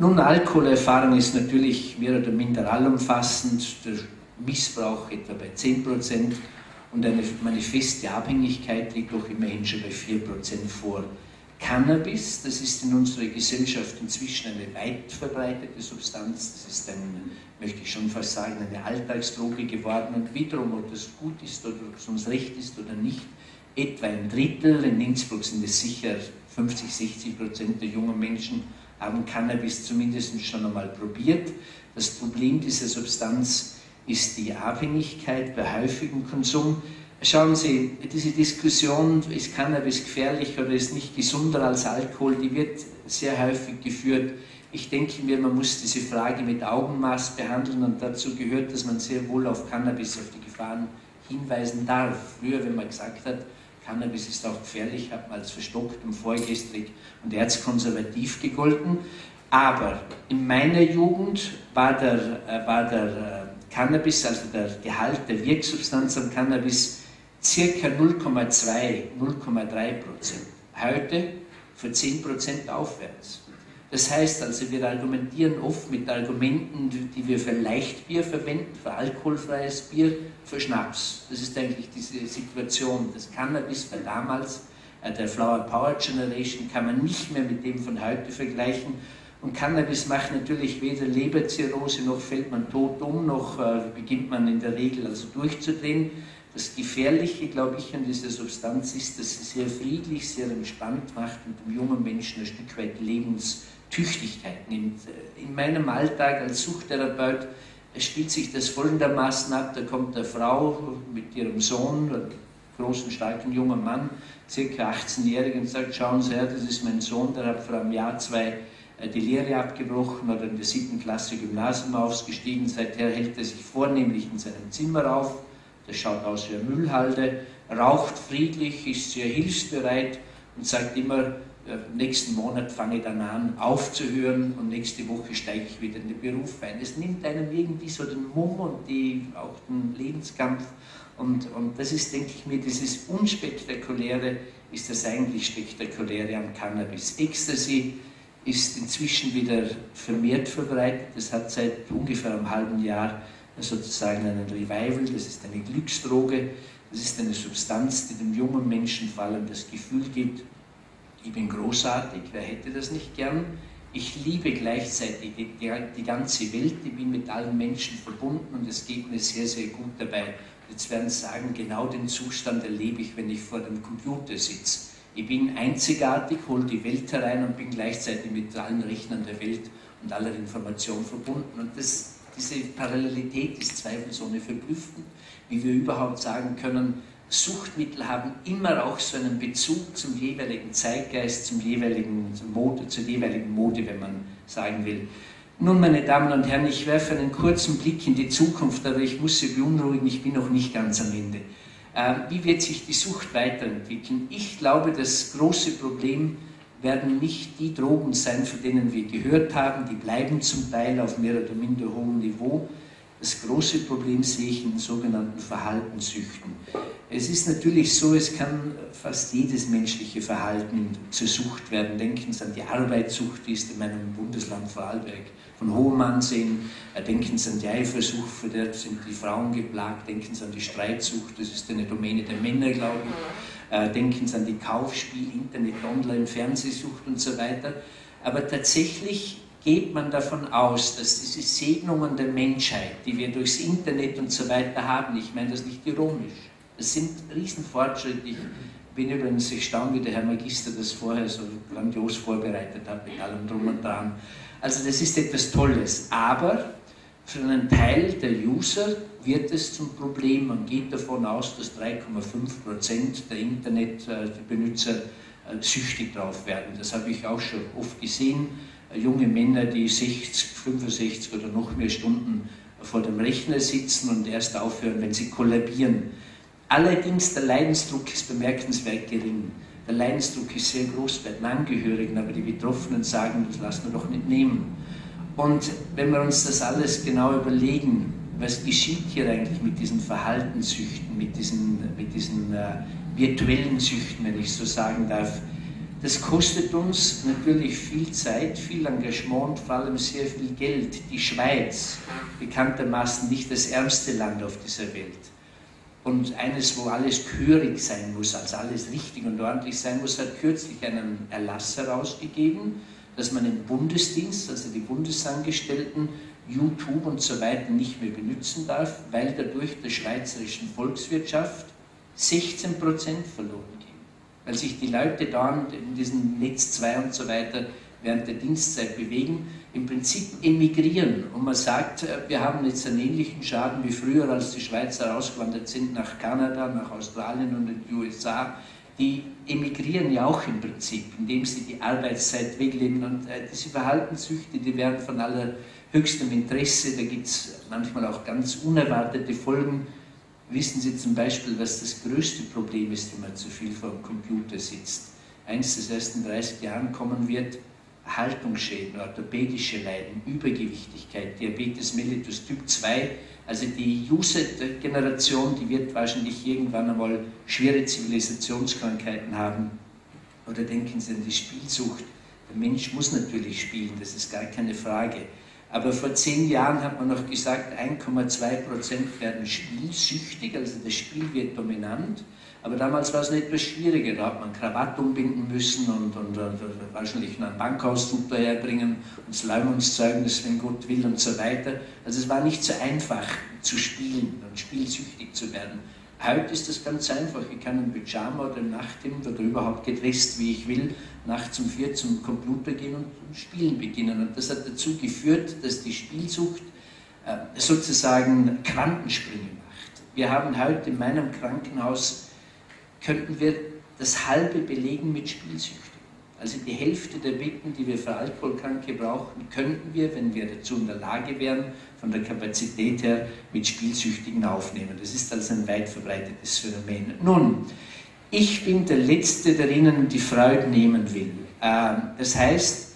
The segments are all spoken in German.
Nun, Alkoholerfahrung ist natürlich mehr oder minder allumfassend, der Missbrauch etwa bei 10% und eine manifeste Abhängigkeit liegt doch immerhin schon bei 4% vor. Cannabis, das ist in unserer Gesellschaft inzwischen eine weit verbreitete Substanz, das ist ein, möchte ich schon fast sagen, eine Alltagsdroge geworden und wiederum, ob das gut ist oder ob es uns recht ist oder nicht, etwa ein Drittel, in Innsbruck sind es sicher 50–60% der jungen Menschen, haben Cannabis zumindest schon einmal probiert. Das Problem dieser Substanz ist die Abhängigkeit bei häufigem Konsum. Schauen Sie, diese Diskussion, ist Cannabis gefährlich oder ist nicht gesünder als Alkohol, die wird sehr häufig geführt. Ich denke mir, man muss diese Frage mit Augenmaß behandeln und dazu gehört, dass man sehr wohl auf Cannabis, auf die Gefahren hinweisen darf. Früher, wenn man gesagt hat, Cannabis ist auch gefährlich, hat man als verstockt und vorgestrig und erzkonservativ gegolten. Aber in meiner Jugend war der Cannabis, also der Gehalt der Wirksubstanz am Cannabis, circa 0,2–0,3%. Heute von 10% aufwärts. Das heißt also, wir argumentieren oft mit Argumenten, die wir für Leichtbier verwenden, für alkoholfreies Bier, für Schnaps. Das ist eigentlich diese Situation. Das Cannabis war damals, der Flower Power Generation, kann man nicht mehr mit dem von heute vergleichen. Und Cannabis macht natürlich weder Leberzirrhose, noch fällt man tot um, noch beginnt man in der Regel also durchzudrehen. Das Gefährliche, glaube ich, an dieser Substanz ist, dass sie sehr friedlich, sehr entspannt macht und dem jungen Menschen ein Stück weit Lebenstüchtigkeit nimmt. In meinem Alltag als Suchttherapeut spielt sich das folgendermaßen ab, da kommt eine Frau mit ihrem Sohn, einem großen, starken jungen Mann, ca. 18-Jährigen, und sagt, schauen Sie her, das ist mein Sohn, der hat vor einem Jahr, zwei die Lehre abgebrochen oder in der 7. Klasse Gymnasium ausgestiegen. Seither hält er sich vornehmlich in seinem Zimmer auf. Das schaut aus wie eine Müllhalde, raucht friedlich, ist sehr hilfsbereit und sagt immer, nächsten Monat fange ich dann an aufzuhören und nächste Woche steige ich wieder in den Beruf ein. Es nimmt einem irgendwie so den Mumm und auch den Lebenskampf. Und das ist, denke ich mir, dieses Unspektakuläre ist das eigentlich Spektakuläre am Cannabis. Ecstasy ist inzwischen wieder vermehrt verbreitet. Das hat seit ungefähr einem halben Jahr sozusagen einen Revival. Das ist eine Glücksdroge. Das ist eine Substanz, die dem jungen Menschen vor allem das Gefühl gibt, ich bin großartig, wer hätte das nicht gern? Ich liebe gleichzeitig die ganze Welt, ich bin mit allen Menschen verbunden und es geht mir sehr, sehr gut dabei. Jetzt werden Sie sagen, genau den Zustand erlebe ich, wenn ich vor dem Computer sitze. Ich bin einzigartig, hole die Welt herein und bin gleichzeitig mit allen Rechnern der Welt und aller Information verbunden. Und diese Parallelität ist zweifelsohne verblüffend, wie wir überhaupt sagen können, Suchtmittel haben immer auch so einen Bezug zum jeweiligen Zeitgeist, zur jeweiligen Mode, wenn man sagen will. Nun, meine Damen und Herren, ich werfe einen kurzen Blick in die Zukunft, aber ich muss Sie beunruhigen, ich bin noch nicht ganz am Ende. Wie wird sich die Sucht weiterentwickeln? Ich glaube, das große Problem werden nicht die Drogen sein, von denen wir gehört haben. Die bleiben zum Teil auf mehr oder minder hohem Niveau. Das große Problem sehe ich in sogenannten Verhaltenssüchten. Es ist natürlich so, es kann fast jedes menschliche Verhalten zur Sucht werden. Denken Sie an die Arbeitssucht, die ist in meinem Bundesland Vorarlberg von hohem Ansehen. Denken Sie an die Eifersucht, von der sind die Frauen geplagt. Denken Sie an die Streitsucht, das ist eine Domäne der Männer, glaube ich. Denken Sie an die Kaufspiel, Internet, Online, Fernsehsucht und so weiter. Aber tatsächlich geht man davon aus, dass diese Segnungen der Menschheit, die wir durchs Internet und so weiter haben, ich meine das nicht ironisch, das sind Riesenfortschritte. Ich bin übrigens erstaunt, wie der Herr Magister das vorher so grandios vorbereitet hat, mit allem Drum und Dran. Also das ist etwas Tolles, aber für einen Teil der User wird es zum Problem. Man geht davon aus, dass 3,5% der Internetbenutzer süchtig drauf werden. Das habe ich auch schon oft gesehen. Junge Männer, die 60, 65 oder noch mehr Stunden vor dem Rechner sitzen und erst aufhören, wenn sie kollabieren. Allerdings, der Leidensdruck ist bemerkenswert gering. Der Leidensdruck ist sehr groß bei den Angehörigen, aber die Betroffenen sagen, das lassen wir doch nicht nehmen. Und wenn wir uns das alles genau überlegen, was geschieht hier eigentlich mit diesen Verhaltenssüchten, mit diesen virtuellen Süchten, wenn ich so sagen darf, Das kostet uns natürlich viel Zeit, viel Engagement und vor allem sehr viel Geld. Die Schweiz, bekanntermaßen nicht das ärmste Land auf dieser Welt. Und eines, wo alles gehörig sein muss, also alles richtig und ordentlich sein muss, hat kürzlich einen Erlass herausgegeben, dass man im Bundesdienst, also die Bundesangestellten, YouTube und so weiter nicht mehr benutzen darf, weil dadurch der schweizerischen Volkswirtschaft 16% verloren geht. Weil sich die Leute dauernd in diesem Netz 2 und so weiter während der Dienstzeit bewegen, im Prinzip emigrieren. Und man sagt, wir haben jetzt einen ähnlichen Schaden wie früher, als die Schweizer ausgewandert sind nach Kanada, nach Australien und in die USA. Die emigrieren ja auch im Prinzip, indem sie die Arbeitszeit wegnehmen. Und diese Verhaltenssüchte, die werden von allerhöchstem Interesse. Da gibt es manchmal auch ganz unerwartete Folgen. Wissen Sie zum Beispiel, was das größte Problem ist, wenn man zu viel vor dem Computer sitzt? Eins des ersten 30 Jahren kommen wird Haltungsschäden, orthopädische Leiden, Übergewichtigkeit, Diabetes mellitus Typ 2. Also die User-Generation, die wird wahrscheinlich irgendwann einmal schwere Zivilisationskrankheiten haben. Oder denken Sie an die Spielsucht. Der Mensch muss natürlich spielen, das ist gar keine Frage. Aber vor 10 Jahren hat man noch gesagt, 1,2% werden spielsüchtig, also das Spiel wird dominant. Aber damals war es nicht etwas schwieriger, da hat man Krawatte umbinden müssen und wahrscheinlich einen Bankauszug daherbringen und das Leumungszeugnis, wenn Gott will und so weiter. Also es war nicht so einfach zu spielen und spielsüchtig zu werden. Heute ist das ganz einfach, ich kann im Pyjama oder im Nachthemd oder überhaupt gedresst, wie ich will, nachts um 4 zum Computer gehen und zum Spielen beginnen. Und das hat dazu geführt, dass die Spielsucht sozusagen Quantensprünge macht. Wir haben heute in meinem Krankenhaus, könnten wir das halbe belegen mit Spielsüchtigen. Also die Hälfte der Betten, die wir für Alkoholkranke brauchen, könnten wir, wenn wir dazu in der Lage wären, von der Kapazität her mit Spielsüchtigen aufnehmen. Das ist also ein weit verbreitetes Phänomen. Nun, ich bin der Letzte, der Ihnen die Freude nehmen will. Das heißt,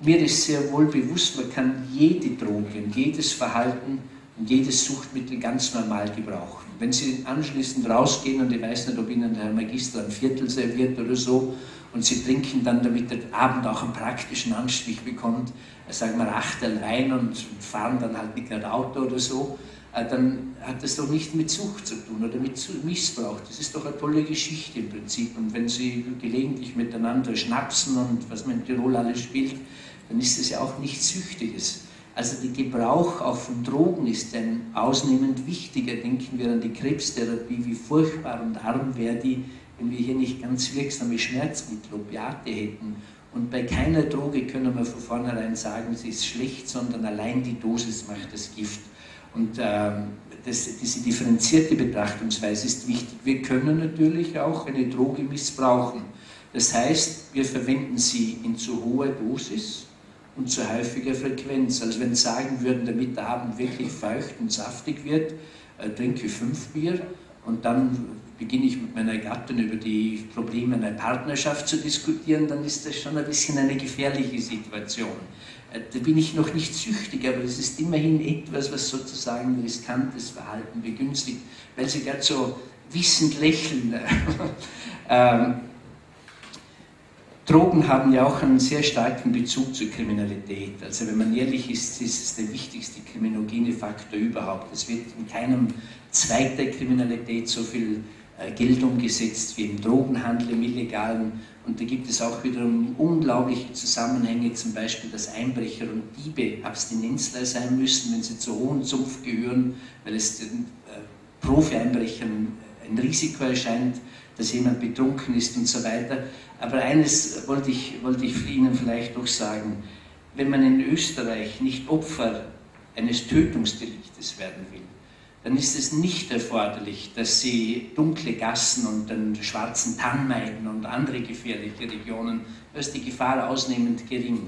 mir ist sehr wohl bewusst, man kann jede Droge und jedes Verhalten und jedes Suchtmittel ganz normal gebrauchen. Wenn Sie anschließend rausgehen und ich weiß nicht, ob Ihnen der Herr Magister ein Viertel serviert oder so, und Sie trinken dann, damit der Abend auch einen praktischen Anstrich bekommt, sagen wir 8 Wein und fahren dann halt nicht gerade Auto oder so, dann hat das doch nicht mit Sucht zu tun oder mit Missbrauch. Das ist doch eine tolle Geschichte im Prinzip. Und wenn Sie gelegentlich miteinander schnapsen und was man in Tirol alles spielt, dann ist das ja auch nichts Süchtiges. Also der Gebrauch auch von Drogen ist ein ausnehmend wichtiger. Denken wir an die Krebstherapie, wie furchtbar und arm wäre die, wenn wir hier nicht ganz wirksame Schmerzmittel, Opiate hätten. Und bei keiner Droge können wir von vornherein sagen, sie ist schlecht, sondern allein die Dosis macht das Gift. Und diese differenzierte Betrachtungsweise ist wichtig. Wir können natürlich auch eine Droge missbrauchen. Das heißt, wir verwenden sie in zu hoher Dosis und zu häufiger Frequenz. Also wenn Sie sagen würden, damit der Abend wirklich feucht und saftig wird, trinke 5 Bier und dann beginne ich mit meiner Gattin über die Probleme einer Partnerschaft zu diskutieren, dann ist das schon ein bisschen eine gefährliche Situation. Da bin ich noch nicht süchtig, aber es ist immerhin etwas, was sozusagen riskantes Verhalten begünstigt, weil Sie gerade so wissend lächeln. Drogen haben ja auch einen sehr starken Bezug zur Kriminalität. Also wenn man ehrlich ist, ist es der wichtigste kriminogene Faktor überhaupt. Es wird in keinem Zweig der Kriminalität so viel Geld umgesetzt wie im Drogenhandel, im Illegalen. Und da gibt es auch wiederum unglaubliche Zusammenhänge, zum Beispiel, dass Einbrecher und Diebe Abstinenzler sein müssen, wenn sie zu hohen Sumpf gehören, weil es den Profi-Einbrechern ein Risiko erscheint, dass jemand betrunken ist und so weiter. Aber eines wollte ich Ihnen vielleicht doch sagen. Wenn man in Österreich nicht Opfer eines Tötungsdeliktes werden will, dann ist es nicht erforderlich, dass Sie dunkle Gassen und den schwarzen Tann meiden und andere gefährliche Regionen, da ist die Gefahr ausnehmend gering.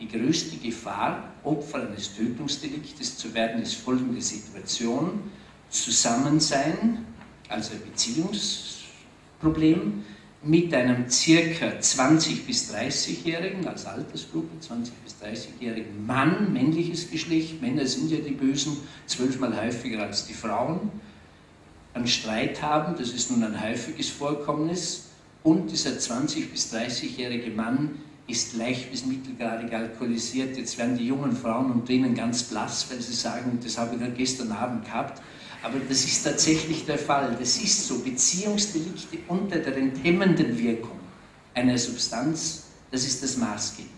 Die größte Gefahr, Opfer eines Tötungsdeliktes zu werden, ist folgende Situation: Zusammensein, also ein Beziehungsproblem, mit einem circa 20- bis 30-jährigen, als Altersgruppe, 20- bis 30-jährigen Mann, männliches Geschlecht, Männer sind ja die Bösen, 12-mal häufiger als die Frauen, einen Streit haben, das ist nun ein häufiges Vorkommnis, Und dieser 20- bis 30-jährige Mann ist leicht bis mittelgradig alkoholisiert. Jetzt werden die jungen Frauen unter ihnen ganz blass, weil sie sagen, das habe ich nur gestern Abend gehabt. Aber das ist tatsächlich der Fall. Das ist so. Beziehungsdelikte unter der enthemmenden Wirkung einer Substanz, das ist das Maßgebende.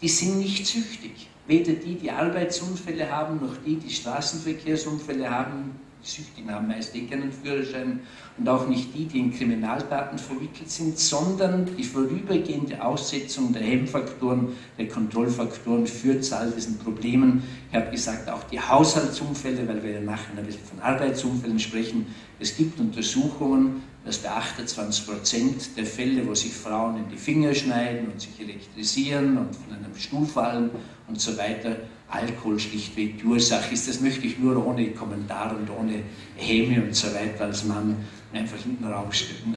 Die sind nicht süchtig. Weder die, die Arbeitsunfälle haben, noch die, die Straßenverkehrsunfälle haben. Die Süchtigen haben meist eh keinen Führerschein. Und auch nicht die, die in Kriminaltaten verwickelt sind, sondern die vorübergehende Aussetzung der Hemmfaktoren, der Kontrollfaktoren führt zu all diesen Problemen. Ich habe gesagt, auch die Haushaltsunfälle, weil wir ja nachher ein bisschen von Arbeitsunfällen sprechen. Es gibt Untersuchungen, dass bei 28% der Fälle, wo sich Frauen in die Finger schneiden und sich elektrisieren und von einem Stuhl fallen und so weiter, Alkohol schlichtweg die Ursache ist. Das möchte ich nur ohne Kommentar und ohne Häme und so weiter als Mann einfach in den Raum stellen.